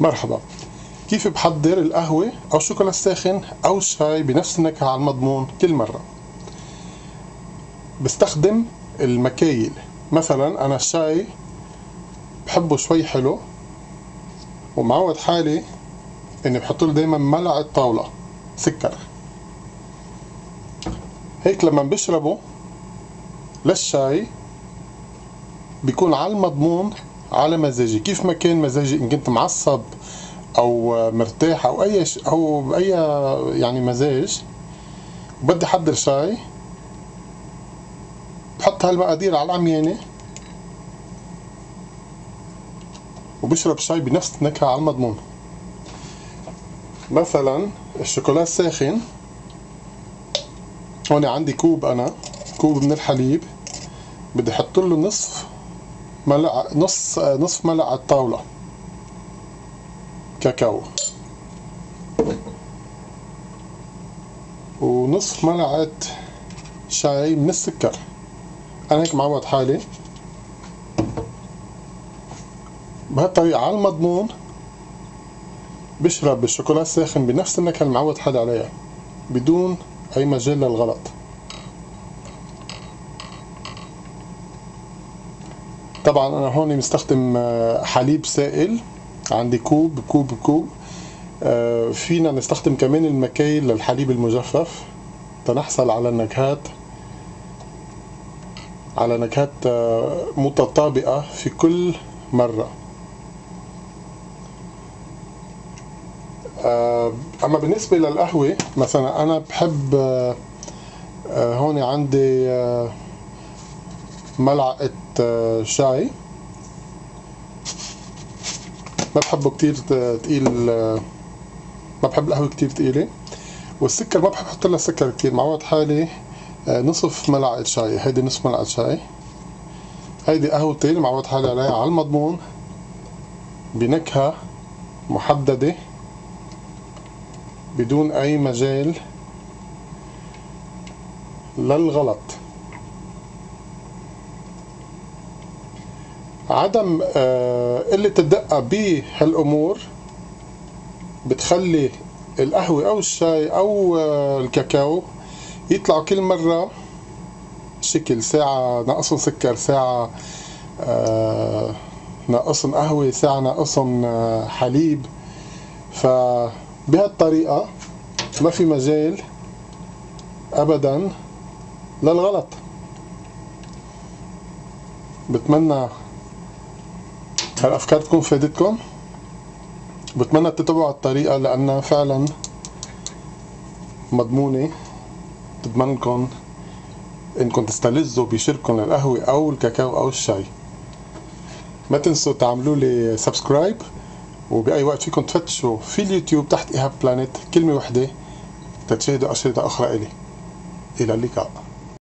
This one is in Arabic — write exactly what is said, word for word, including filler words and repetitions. مرحبا. كيف بحضر القهوة أو الشوكولا الساخن أو الشاي بنفس النكهة على المضمون كل مرة؟ بستخدم المكايل. مثلا أنا الشاي بحبه شوي حلو، ومعود حالي إني بحطله دايما ملعقة طاولة سكر، هيك لما بشربه للشاي بيكون على المضمون على مزاجي، كيف ما كان مزاجي، إن كنت معصب أو مرتاح أو أي ش... أو بأي يعني مزاج بدي أحضر شاي، بحط هالمقادير على العميانة وبشرب شاي بنفس النكهة على المضمون. مثلا الشوكولا الساخن، هون عندي كوب أنا كوب من الحليب، بدي أحط له نصف ملعقة نص نصف ملعقة طاولة كاكاو ونصف ملعقة شاي من السكر. أنا هيك معود حالي بهالطريقة على المضمون بشرب الشوكولا الساخن بنفس النكهة اللي معود حالي عليها بدون أي مجال للغلط. طبعا أنا هون مستخدم حليب سائل، عندي كوب كوب كوب. فينا نستخدم كمان المكايل للحليب المجفف تنحصل على نكهات على نكهات متطابقة في كل مرة. أما بالنسبة للقهوة، مثلا أنا بحب هون عندي ملعقة شاي، ما بحبه كتير تقيل، ما بحب القهوة كتير تقيلة، والسكر ما بحب أحط لها سكر كتير، معود حالي نصف ملعقة شاي، هيدي نصف ملعقة شاي. هيدي قهوتي اللي معود حالي عليها على المضمون بنكهة محددة بدون أي مجال للغلط. عدم قلة الدقة بهالأمور بتخلي القهوة أو الشاي أو الكاكاو يطلعوا كل مرة شكل، ساعة ناقصهم سكر، ساعة ناقصهم قهوة، ساعة ناقصهم حليب، فبهالطريقة ما في مجال أبدا للغلط. بتمنى هالأفكار تكون فادتكم، بتمنى تتبعوا الطريقة لأنها فعلا مضمونة، بتضمنكم إنكم تستلذوا بشربكم للقهوة أو الكاكاو أو الشاي. ما تنسوا تعملوا لي سبسكرايب، وبأي وقت فيكم تفتشوا في اليوتيوب تحت إيهاب بلانيت كلمة وحدة تتشاهدوا أشرطة أخرى إلي. إلى اللقاء.